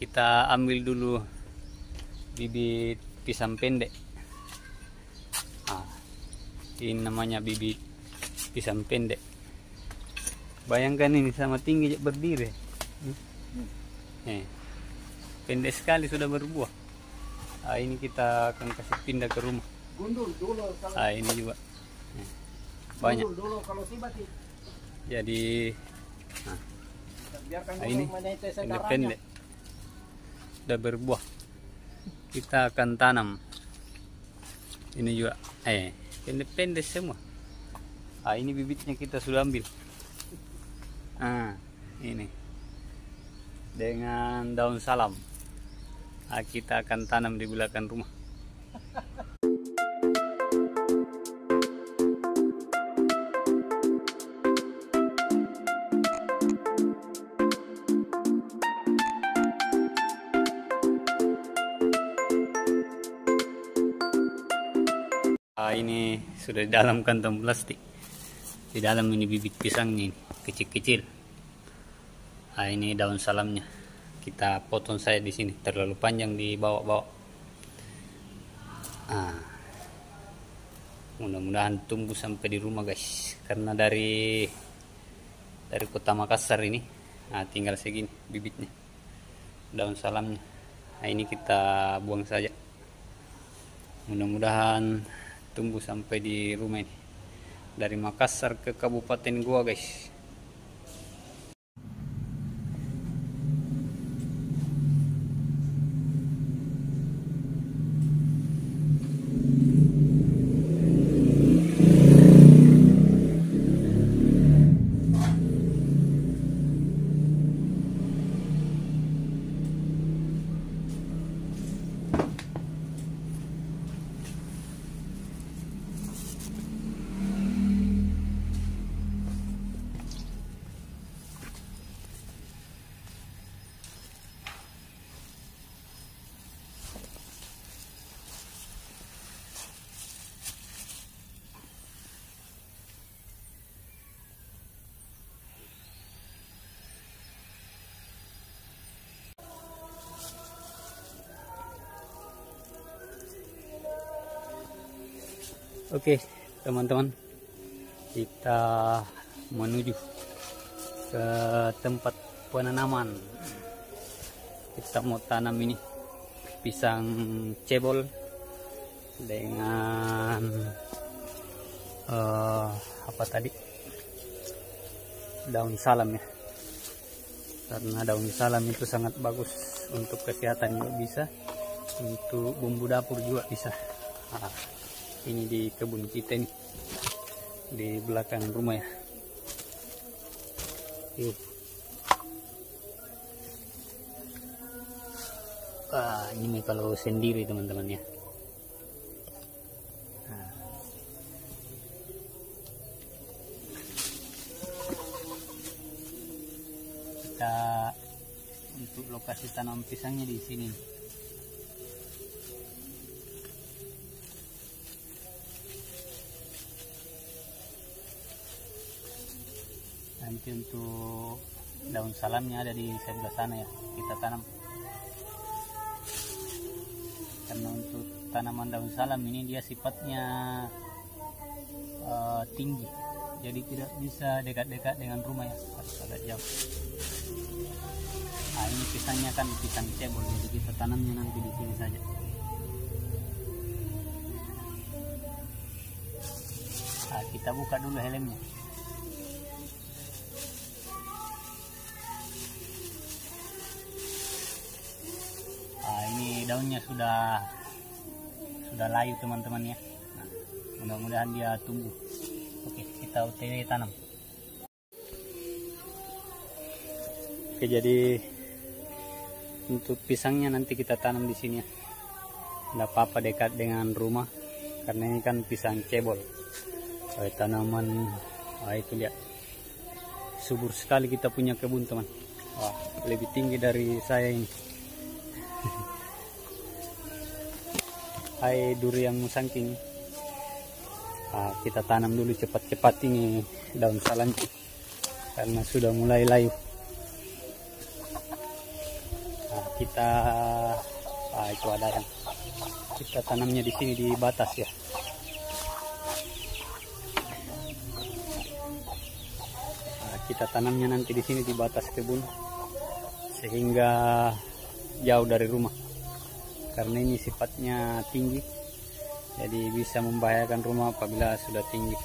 Kita ambil dulu bibit pisang pendek. Nah, ini namanya bibit pisang pendek. Bayangkan ini sama tinggi berdiri. Pendek sekali sudah berbuah. Nah, ini kita akan kasih pindah ke rumah. Nah, ini juga banyak. Jadi nah, ini pendek. Sudah berbuah. Kita akan tanam ini juga pendek-pendek semua. Ah, ini bibitnya kita sudah ambil. Ah, ini dengan daun salam. Ah, kita akan tanam di belakang rumah. Ini sudah di dalam kantong plastik. Di dalam ini bibit pisangnya kecil-kecil. Nah, ini daun salamnya. Kita potong saya di sini, terlalu panjang dibawa-bawa. Nah, mudah-mudahan tumbuh sampai di rumah, guys. Karena dari kota Makassar ini, nah, tinggal segini bibitnya. Daun salamnya. Nah, ini kita buang saja. Mudah-mudahan tumbuh sampai di rumah ini. Dari Makassar ke Kabupaten Gowa, guys. Oke, teman-teman, kita menuju ke tempat penanaman. Kita mau tanam ini pisang cebol dengan daun salam, ya. Karena daun salam itu sangat bagus untuk kesehatan juga bisa, untuk bumbu dapur juga bisa. Ini di kebun kita nih, di belakang rumah, ya. Yuk. Ini kalau sendiri, teman-teman, ya. Kita untuk lokasi tanam pisangnya di sini. Nanti untuk daun salamnya ada di sebelah sana, ya, kita tanam. Karena untuk tanaman daun salam ini dia sifatnya tinggi, jadi tidak bisa dekat-dekat dengan rumah, ya, harus agak jauh. Nah, ini pisangnya kan pisang cebol, jadi kita tanamnya nanti di sini saja. Nah, kita buka dulu helmnya. Daunnya sudah layu, teman-teman, ya. Nah, mudah-mudahan dia tumbuh. Oke, kita OTW tanam. Oke, jadi untuk pisangnya nanti kita tanam di sini, ya. Tidak apa-apa dekat dengan rumah, karena ini kan pisang cebol. Tanaman, itu lihat, subur sekali kita punya kebun, teman. Wah, lebih tinggi dari saya ini. Hai, durian musangking. Nah, kita tanam dulu cepat-cepat ini daun salam, karena sudah mulai layu. kita itu ada yang kita tanamnya di sini di batas ya. Kita tanamnya nanti di sini di batas kebun sehingga jauh dari rumah, karena ini sifatnya tinggi jadi bisa membahayakan rumah apabila sudah tinggi.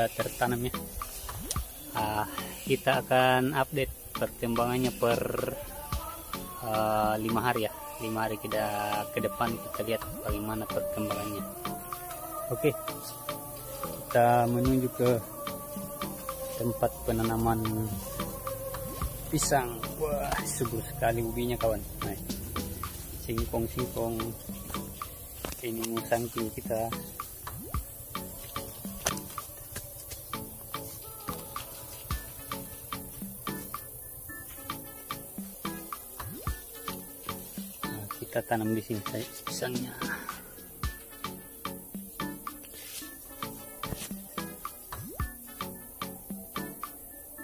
Tertanamnya. Kita akan update perkembangannya per 5 hari ya, 5 hari ke depan kita lihat bagaimana perkembangannya. Oke, kita menuju ke tempat penanaman pisang. Wah, subur sekali ubinya kawan. Nah, singkong-singkong ini musangking kita. Kita tanam di sini pisangnya. Nah,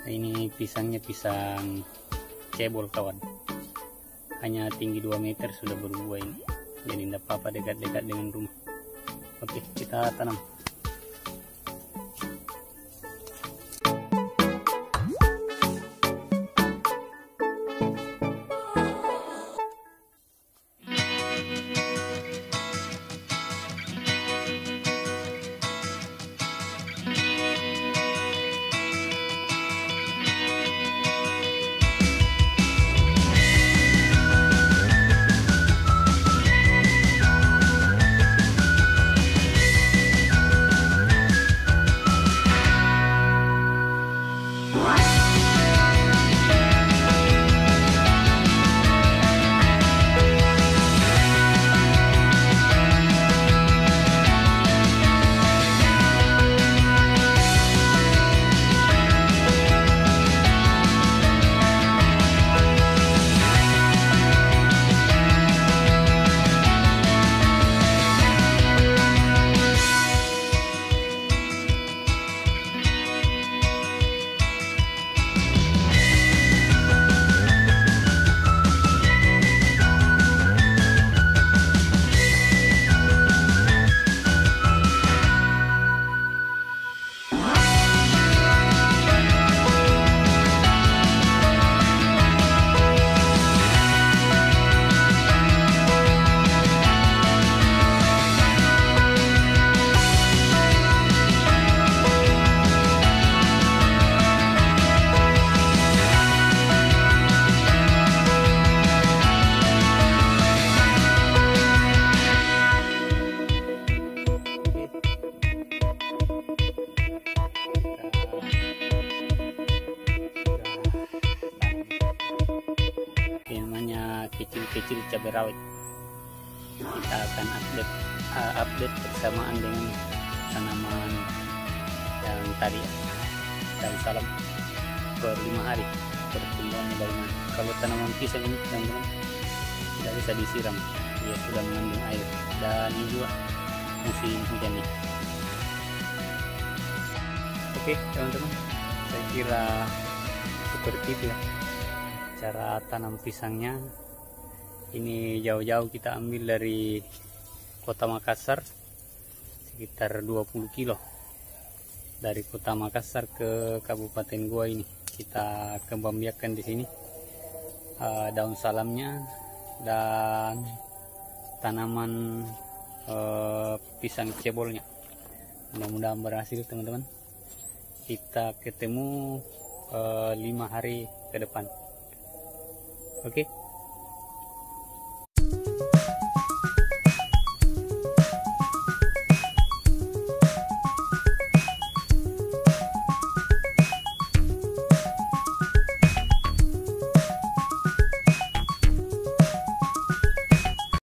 ini pisangnya pisang cebol kawan. Hanya tinggi 2 meter sudah berbuah ini. Jadi tidak apa-apa dekat-dekat dengan rumah. Oke, kita tanam. kecil cabai rawit. Kita akan update bersamaan dengan tanaman yang tadi. Dan salam per 5 hari pertumbuhannya bagaimana. Kalau tanaman pisang ini teman-teman tidak bisa disiram, dia sudah mengandung air. Dan ini juga musim hujan nih. Oke teman-teman, saya kira seperti itu ya cara tanam pisangnya. Ini jauh-jauh kita ambil dari kota Makassar, sekitar 20 kilo dari kota Makassar ke Kabupaten Gowa ini. Kita kembang biakan di sini daun salamnya dan tanaman pisang cebolnya. Mudah-mudahan berhasil teman-teman. Kita ketemu 5 hari ke depan. Oke.